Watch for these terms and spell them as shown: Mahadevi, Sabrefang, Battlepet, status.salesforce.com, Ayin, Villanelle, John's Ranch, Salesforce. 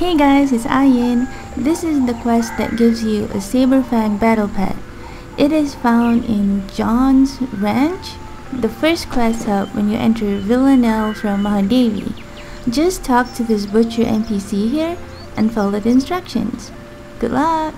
Hey guys, it's Ayin. This is the quest that gives you a Sabrefang battle pet. It is found in John's Ranch. The first quest hub when you enter Villanelle from Mahadevi. Just talk to this butcher NPC here and follow the instructions. Good luck!